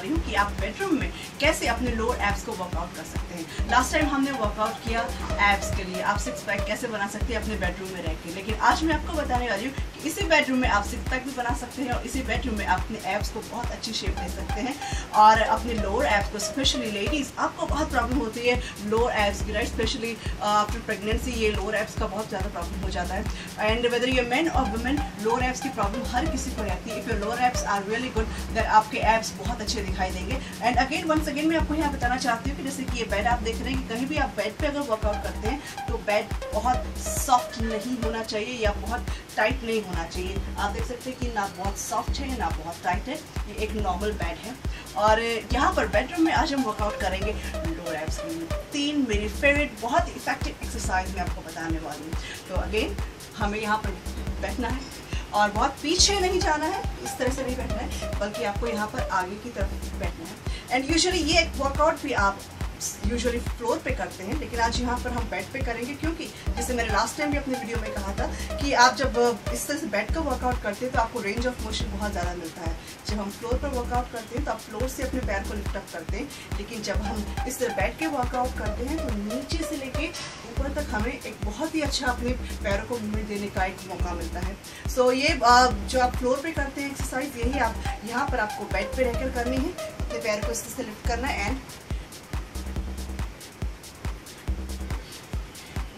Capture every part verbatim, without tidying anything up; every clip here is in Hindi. रही हूँ कि आप बेडरूम में कैसे अपने लोअर एब्स को वर्कआउट कर सकते हैं। लास्ट टाइम हमने वर्कआउट किया एब्स के लिए, आप सिक्स पैक कैसे बना सकते हैं अपने बेडरूम में रह के, लेकिन आज मैं आपको बताने वाली हूँ कि इसी बेडरूम में आप सिक्स पैक भी बना सकते हैं और इसी बेडरूम में आप अपने एब्स को बहुत अच्छी शेप दे सकते हैं। और अपने लोअर एब्स को, स्पेशली लेडीज़, आपको बहुत प्रॉब्लम होती है लोअर एब्स की, राइट? स्पेशली आफ्टर प्रेगनेंसी ये लोअर एब्स का बहुत ज़्यादा प्रॉब्लम हो जाता है। एंड वेदर यू मैन और वुमेन, लोअर एब्स की प्रॉब्लम हर किसी को रहती है। If your lower abs are really good then आपके एब्स बहुत अच्छे दिखाई देंगे। एंड अगेन वंस अगेन मैं आपको यहाँ बताना चाहती हूँ कि जैसे कि ये बेड आप देख रहे हैं कि कहीं भी आप बेड पे अगर वर्कआउट करते हैं तो बेड बहुत सॉफ्ट नहीं होना चाहिए या बहुत टाइट नहीं होना चाहिए। आप देख सकते हैं कि ना बहुत सॉफ्ट है ना बहुत टाइट है, ये एक नॉर्मल बेड है। और यहाँ पर बेडरूम में आज हम वर्कआउट करेंगे लोअर एब्स के लिए। तीन मेरी फेवरेट बहुत इफेक्टिव एक्सरसाइज मैं आपको बताने वाली हूँ। तो अगेन हमें यहाँ पर बैठना है और बहुत पीछे नहीं जाना है, इस तरह से नहीं बैठना है, बल्कि आपको यहाँ पर आगे की तरफ बैठना है। एंड यूजुअली ये वर्कआउट भी आप यूजुअली फ्लोर पे करते हैं, लेकिन आज यहाँ पर हम बेड पे करेंगे, क्योंकि जैसे मैंने लास्ट टाइम भी अपने वीडियो में कहा था कि आप जब इस तरह से बेड का वर्कआउट करते हैं तो आपको रेंज ऑफ मोशन बहुत ज़्यादा मिलता है। जब हम फ्लोर पर वर्कआउट करते हैं तो आप फ्लोर से अपने पैर को लिफ्ट अप करते हैं, लेकिन जब हम इस तरह बैठ के वर्कआउट करते हैं तो नीचे से लेके ऊपर तक हमें एक बहुत ही अच्छा अपने पैरों को मूवमेंट देने का एक मौका मिलता है। सो so, ये जो आप फ्लोर पर करते हैं एक्सरसाइज, यही आप यहाँ पर आपको बेड पर रहकर करनी है। अपने पैर को इस तरह से लिफ्ट करना है एंड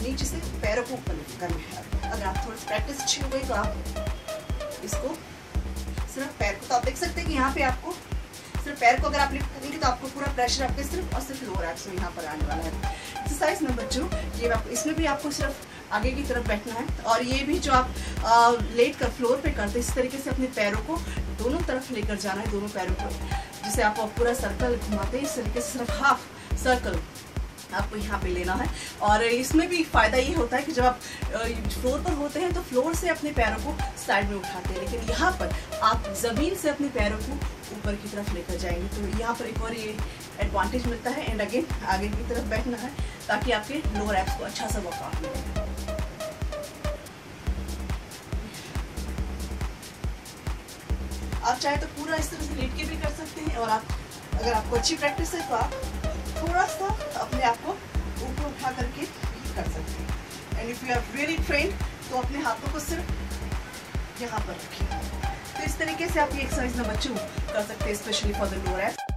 नीचे से पैरों को ऊपर करना है। अगर आप थोड़ी प्रैक्टिस अच्छी हो गई तो आप इसको सिर्फ पैर को, तो आप देख सकते हैं कि यहाँ पे आपको सिर्फ पैर को अगर आप लिफ्ट करेंगे तो आपको पूरा प्रेशर आपके सिर्फ और सिर्फ लोअर एब्स में यहाँ पर आने वाला है। एक्सरसाइज नंबर टू, ये आप इसमें भी आपको सिर्फ आगे की तरफ बैठना है। और ये भी जो आप आ, लेट कर फ्लोर पे करते हैं, इस तरीके से अपने पैरों को दोनों तरफ लेकर जाना है, दोनों पैरों को, जिससे आप पूरा सर्कल घुमाते हैं। इस तरीके से सिर्फ हाफ सर्कल आपको यहाँ पे लेना है। और इसमें भी फ़ायदा ये होता है कि जब आप फ्लोर पर होते हैं तो फ्लोर से अपने पैरों को साइड में उठाते हैं, लेकिन यहाँ पर आप ज़मीन से अपने पैरों को ऊपर की तरफ लेकर जाएंगे, तो यहाँ पर एक और ये एडवांटेज मिलता है। एंड अगेन आगे की तरफ बैठना है ताकि आपके लोअर एब्स को अच्छा सा वर्कआउट मिले। आप चाहे तो पूरा इस तरह से लेट के भी कर सकते हैं, और आप अगर आपको अच्छी प्रैक्टिस है तो आप थोड़ा सा अपने आप को ऊपर उठा करके भी कर सकते हैं। And if you are really trained तो अपने हाथों को सिर्फ यहाँ पर रखिए। तो इस तरीके से आप ये एक्सरसाइज नंबर टू कर सकते हैं, specially for the lower abs.